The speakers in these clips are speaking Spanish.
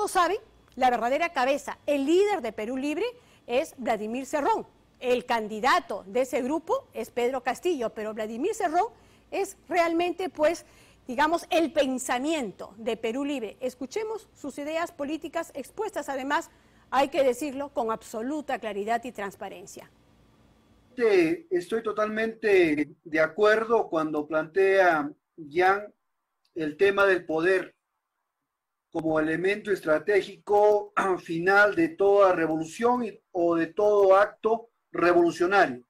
todos saben, la verdadera cabeza, el líder de Perú Libre es Vladimir Cerrón. El candidato de ese grupo es Pedro Castillo, pero Vladimir Cerrón es realmente, pues, digamos, el pensamiento de Perú Libre. Escuchemos sus ideas políticas expuestas, además, hay que decirlo, con absoluta claridad y transparencia. Estoy totalmente de acuerdo cuando plantea Jean el tema del poder como elemento estratégico final de toda revolución o de todo acto revolucionario,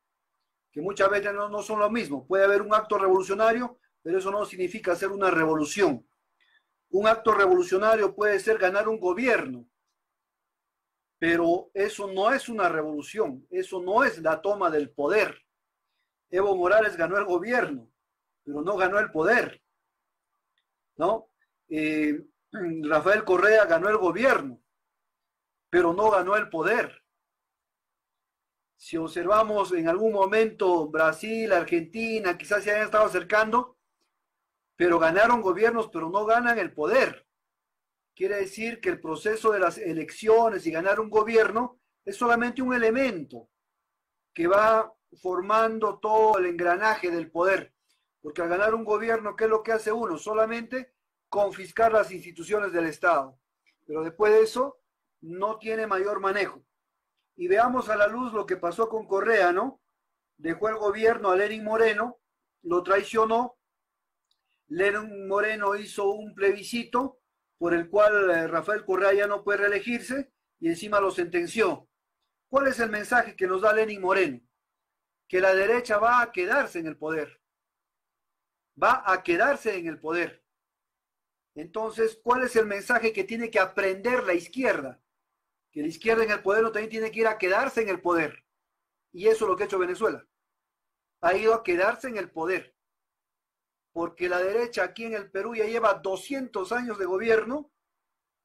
que muchas veces no son lo mismo. Puede haber un acto revolucionario, pero eso no significa hacer una revolución. Un acto revolucionario puede ser ganar un gobierno, pero eso no es una revolución, eso no es la toma del poder. Evo Morales ganó el gobierno, pero no ganó el poder, ¿no? Rafael Correa ganó el gobierno, pero no ganó el poder. Si observamos en algún momento Brasil, Argentina, quizás se hayan estado acercando, pero ganaron gobiernos, pero no ganan el poder. Quiere decir que el proceso de las elecciones y ganar un gobierno es solamente un elemento que va formando todo el engranaje del poder. Porque al ganar un gobierno, ¿qué es lo que hace uno? Solamente confiscar las instituciones del Estado. Pero después de eso, no tiene mayor manejo. Y veamos a la luz lo que pasó con Correa, ¿no? Dejó el gobierno a Lenín Moreno, lo traicionó. Lenín Moreno hizo un plebiscito por el cual Rafael Correa ya no puede reelegirse y encima lo sentenció. ¿Cuál es el mensaje que nos da Lenín Moreno? Que la derecha va a quedarse en el poder. Va a quedarse en el poder. Entonces, ¿cuál es el mensaje que tiene que aprender la izquierda? Que la izquierda en el poder no también tiene que ir a quedarse en el poder. Y eso es lo que ha hecho Venezuela. Ha ido a quedarse en el poder. Porque la derecha aquí en el Perú ya lleva 200 años de gobierno.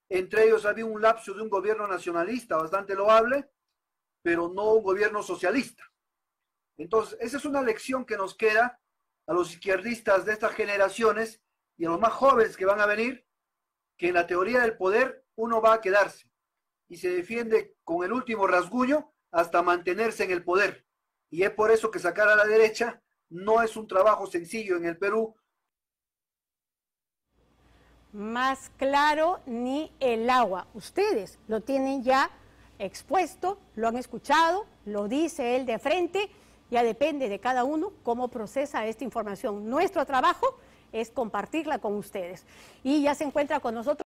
Entre ellos había un lapso de un gobierno nacionalista bastante loable, pero no un gobierno socialista. Entonces, esa es una lección que nos queda a los izquierdistas de estas generaciones y a los más jóvenes que van a venir, que en la teoría del poder uno va a quedarse. Y se defiende con el último rasguño hasta mantenerse en el poder. Y es por eso que sacar a la derecha no es un trabajo sencillo en el Perú. Más claro ni el agua. Ustedes lo tienen ya expuesto, lo han escuchado, lo dice él de frente. Ya depende de cada uno cómo procesa esta información. Nuestro trabajo es compartirla con ustedes. Y ya se encuentra con nosotros.